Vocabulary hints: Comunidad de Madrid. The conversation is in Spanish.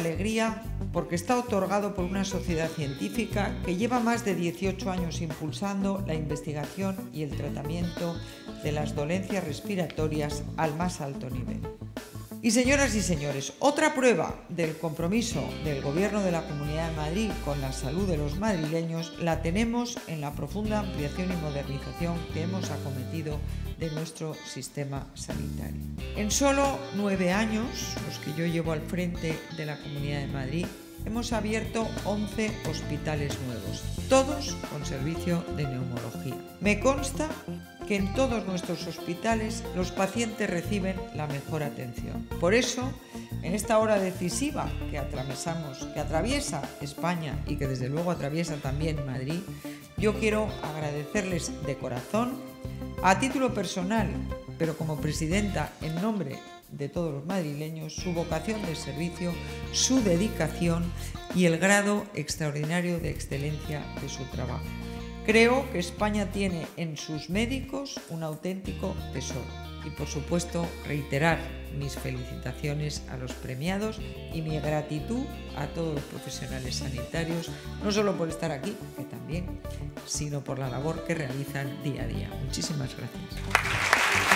de alegría porque está otorgado por una sociedad científica que lleva más de 18 años impulsando la investigación y el tratamiento de las dolencias respiratorias al más alto nivel. Y señoras y señores, otra prueba del compromiso del Gobierno de la Comunidad de Madrid con la salud de los madrileños la tenemos en la profunda ampliación y modernización que hemos acometido de nuestro sistema sanitario. En solo 9 años, los que yo llevo al frente de la Comunidad de Madrid, hemos abierto 11 hospitales nuevos, todos con servicio de neumología. Me consta que en todos nuestros hospitales los pacientes reciben la mejor atención. Por eso, en esta hora decisiva que atravesamos, que atraviesa España y que desde luego atraviesa también Madrid, yo quiero agradecerles de corazón, a título personal, pero como presidenta en nombre de todos los madrileños, su vocación de servicio, su dedicación y el grado extraordinario de excelencia de su trabajo. Creo que España tiene en sus médicos un auténtico tesoro y, por supuesto, reiterar mis felicitaciones a los premiados y mi gratitud a todos los profesionales sanitarios, no solo por estar aquí, que también, sino por la labor que realizan día a día. Muchísimas gracias.